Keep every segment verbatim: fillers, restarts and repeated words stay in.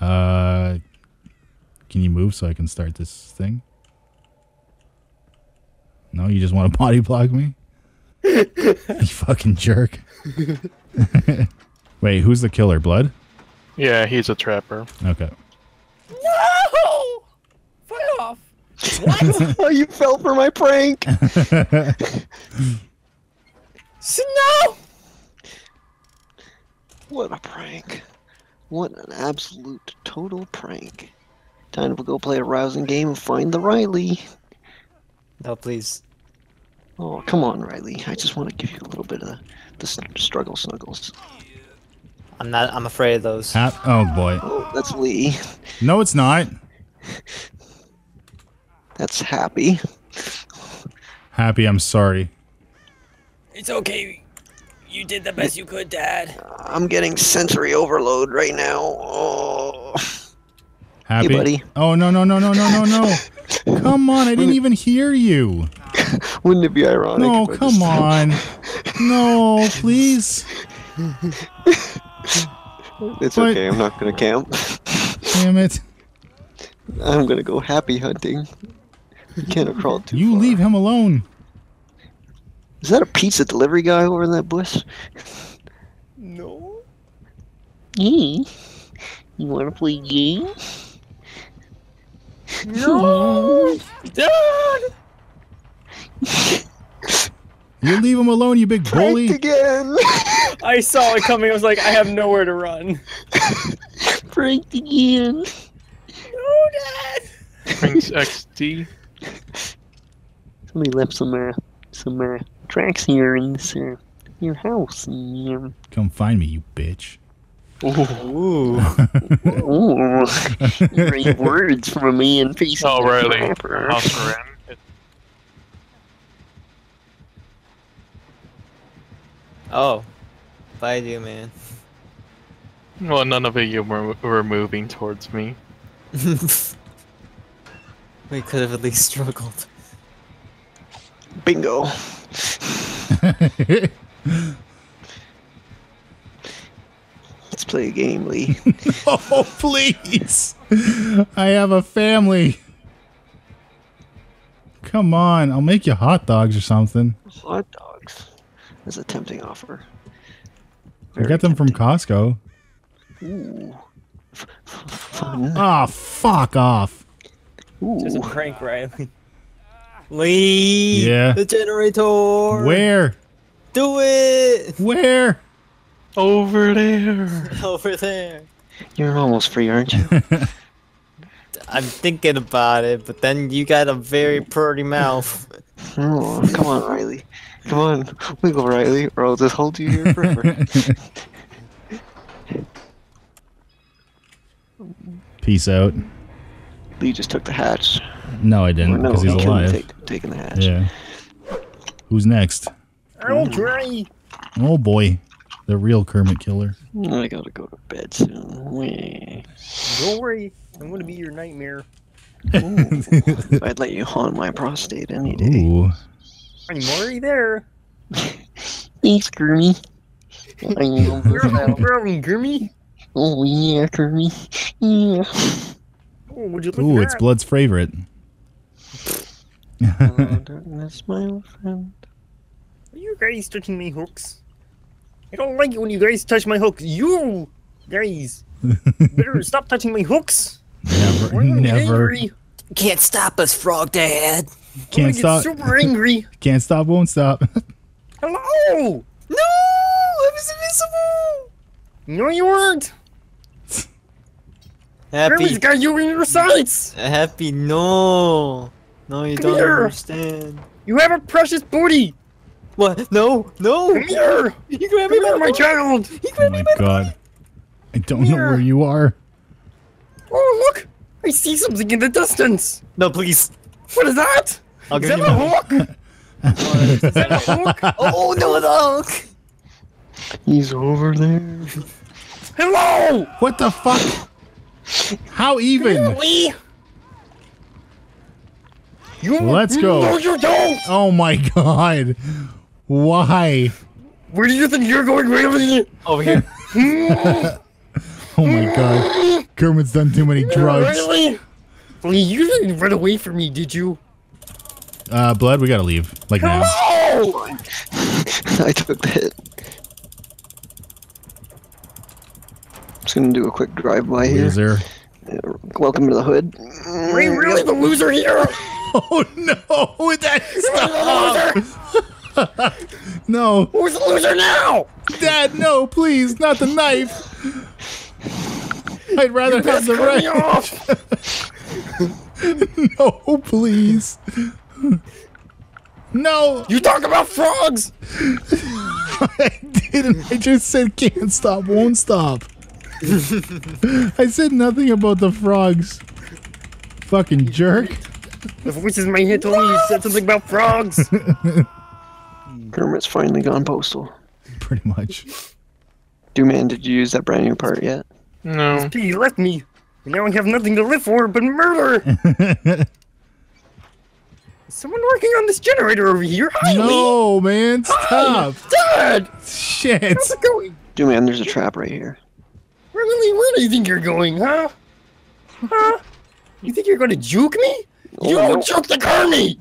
Uh, can you move so I can start this thing? No, you just want to body block me? You fucking jerk. Wait, who's the killer? Blood? Yeah, he's a trapper. Okay. No! Fuck off! What? You fell for my prank! Snow! What a prank. What an absolute total prank. Time to go play a rousing game and find the Riley. No, please. Oh, come on, Riley. I just want to give you a little bit of the, the struggle snuggles. I'm not. I'm afraid of those. Uh, oh, boy. Oh, that's Lee. No, it's not. That's Happy. Happy, I'm sorry. It's okay. You did the best you could, Dad. I'm getting sensory overload right now. Oh. Happy? Hey, buddy. Oh, no, no, no, no, no, no, no. Come on, I didn't even hear you. Wouldn't it be ironic? No, come on. No, please. It's what? Okay, I'm not going to camp. Damn it. I'm going to go happy hunting. You can't have crawled too You far. Leave him alone. Is that a pizza delivery guy over in that bush? No. Hey, you want to play game? No! Dad! You leave him alone, you big pranked bully. Again. I saw it coming. I was like, I have nowhere to run. Pranked again. No, Dad. Pranks X D. Somebody left some uh, some uh, tracks here in this uh, your house. And, um... Come find me, you bitch. Ooh. Ooh. Great words from me and pieces. Oh, really? House Oh, I do, man. Well, none of you were, were moving towards me. We could have at least struggled. Bingo. Let's play a game, Lee. Oh, please! I have a family. Come on, I'll make you hot dogs or something. Hot dogs? Is a tempting offer. Very I got them tempting. From Costco. Ooh. Ah, oh, fuck off. Ooh. Just a prank, Riley. Lee. Yeah. The generator. Where? Do it. Where? Over there. Over there. You're almost free, aren't you? I'm thinking about it, but then you got a very pretty mouth. Oh, come on, Riley. Come on, wiggle, Riley, or I'll just hold you here forever. Peace out. Lee just took the hatch. No, I didn't, because no, he's alive. Take, taking the hatch. Yeah. Who's next? Okay. Oh, boy. The real Kermit killer. I gotta go to bed soon. Don't worry. I'm gonna be your nightmare. Ooh, I'd let you haunt my prostate any day. Ooh. I'm already there. Thanks, Kermit. I know. Really, Kermit? Oh, yeah, Kermit. Yeah. Oh, would you look Ooh, at it's that? Blood's favorite. Oh, darkness, my old friend. Are you guys touching my hooks? I don't like it when you guys touch my hooks. You guys better stop touching my hooks. Never. We're never. Angry. Can't stop us, frog dad. Can't stop. Super angry. Can't stop, won't stop. Hello! No! I was invisible! No, you weren't! Happy. Kermit's got you in your sights! Happy, no! No, you Come don't here. Understand. You have a precious booty! What? No! No! Come here! You grab me by my child! You grab me by my God. I don't Come know here. Where you are. Oh, look! I see something in the distance! No, please! What is that? I'll is, that a hawk? Is that a hawk? Oh no, it's a hawk! He's over there. Hello! What the fuck? How even? Really? You, Let's go. No, you don't. Oh my god. Why? Where do you think you're going, Riley? Over here. Oh my god. Kermit's done too many drugs. You didn't run away from me, did you? Uh, Blood, we gotta leave. Like now. No! I took the hit. Just gonna do a quick drive-by here. Loser. Welcome to the hood. Are we really the loser here? Oh no! That stop! The loser? No. Who's the loser now? Dad, no, please, not the knife. I'd rather have the right. No, please. No. You talk about frogs. I didn't. I just said can't stop, won't stop. I said nothing about the frogs. Fucking jerk. The voice in my head told me you said something about frogs. Kermit's finally gone postal. Pretty much. Dewman, did you use that brand new part yet? No. S P left me. Now I have nothing to live for but murder. Is someone working on this generator over here? Hi, no, Lee. Man. Stop. Hi, Dad. Shit. How's it going? Dewman, there's a trap right here. Really? Where do you think you're going, huh? Huh? You think you're going to juke me? You don't juke the Kermit!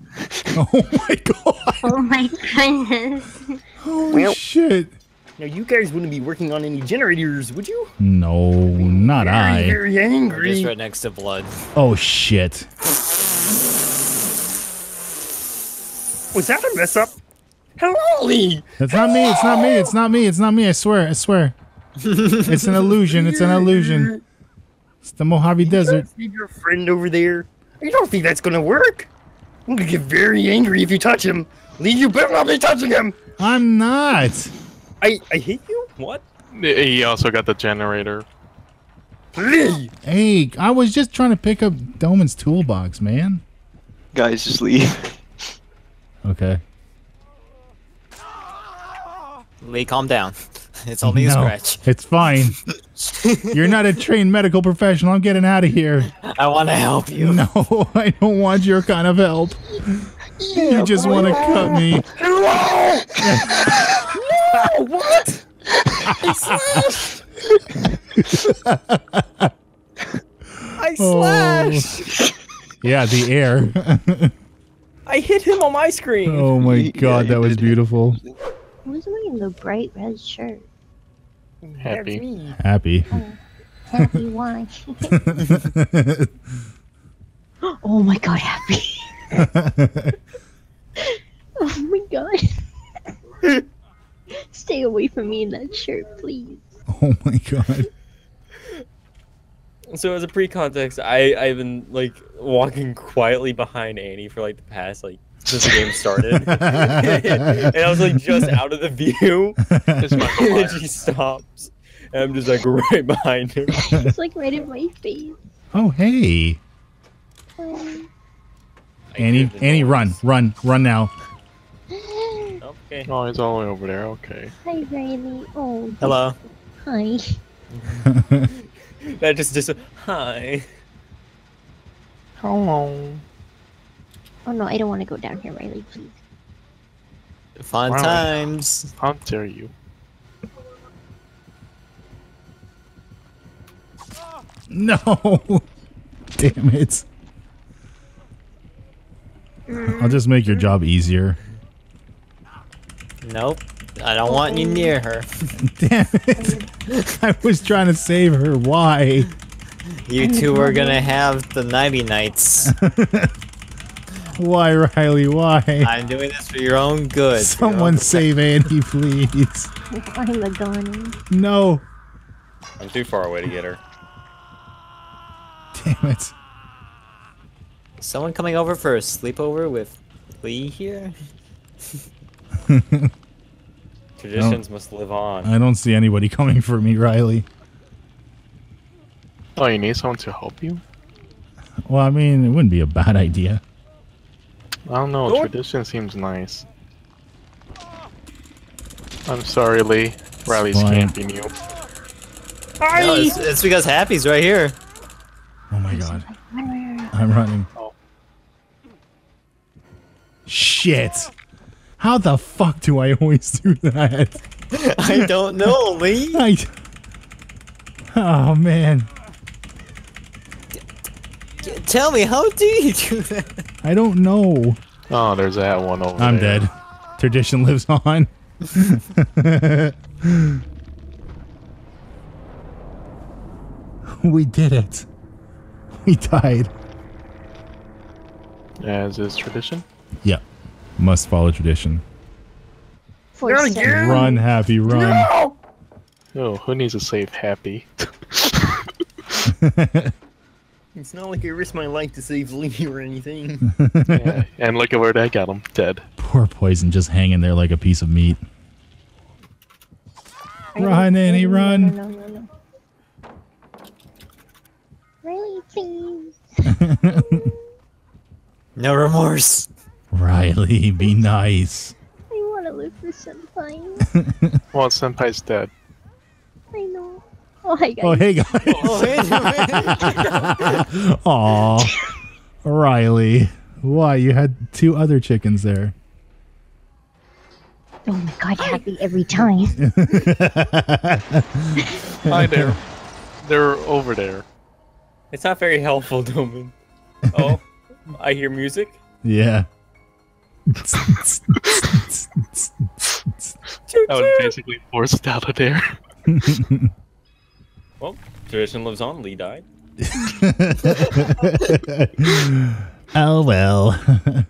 Oh my god! Oh my goodness! Holy well, shit! Now you guys wouldn't be working on any generators, would you? No, not very, I. Very angry. We're just right next to Blood. Oh shit! Was that a mess up? Hello, Lee. That's Hello. not me. It's not me. It's not me. It's not me. I swear. I swear. It's an illusion. It's an illusion. It's the Mojave you Desert. See your friend over there. You don't think that's gonna work? I'm gonna get very angry if you touch him. Lee, you better not be touching him. I'm not. I I hate you. What? He also got the generator. Lee. Hey, I was just trying to pick up Doman's toolbox, man. Guys, just leave. Okay. Lee, calm down. It's only no, a scratch. It's fine. You're not a trained medical professional. I'm getting out of here. I want to help you. No, I don't want your kind of help. Yeah, you just want to cut me. No, what? I slashed. I slashed. Oh. Yeah, the air. I hit him on my screen. Oh my god, yeah, that was beautiful. Who's wearing the bright red shirt? Happy. Me. Happy. Oh, happy why? Oh my god, Happy. Oh my god. Stay away from me in that shirt, please. Oh my god. So as a pre-context, I, I've been like walking quietly behind Annie for like the past like since the game started. And I was like just out of the view. And she stops. And I'm just like right behind her. It's like right in my face. Oh hey. Um, Annie Annie noise. run. Run. Run now. Okay. Oh, he's all the way over there, okay. Hi Randy. Oh hello. Hi. That just dis hi. Hello. Oh no, I don't want to go down here, Riley, please. Fun wow. times. How dare you? No! Damn it. I'll just make your job easier. Nope. I don't want you near her. Damn it. I was trying to save her. Why? You two are gonna have the nighty nights. Why, Riley? Why? I'm doing this for your own good. Someone you know? Save Annie, please. I'm a gun. No. I'm too far away to get her. Damn it. Someone coming over for a sleepover with Lee here? Traditions no. must live on. I don't see anybody coming for me, Riley. Oh, you need someone to help you? Well, I mean, it wouldn't be a bad idea. I don't know, oh. Tradition seems nice. I'm sorry, Lee. Riley's camping you. No, it's, it's because Happy's right here. Oh my god. I'm running. Oh. Shit. How the fuck do I always do that? I don't know, Lee. I, Oh man. Tell me, how do you do that? I don't know. Oh, there's that one over I'm there. I'm dead. Tradition lives on. We did it. We died. As is tradition? Yeah. Must follow tradition. Run, run, Happy, run. No! Oh, who needs to save Happy? It's not like I risked my life to save Lee or anything. Yeah, and look at where that got him. Dead. Poor Poison just hanging there like a piece of meat. Run, Annie, run. No, no, no, no. Really, please. No remorse. Riley, be nice. I want to live for Senpai. Well, Senpai's dead. I know. Oh, hey guys. Oh, hey guys. Oh, hey guys. Aw. Riley. Why? You had two other chickens there. Oh my god, Happy every time. Hi there. They're over there. It's not very helpful, Domin. Oh, I hear music? Yeah. I was basically forced out of there. Well, tradition lives on. Lee died. Oh well.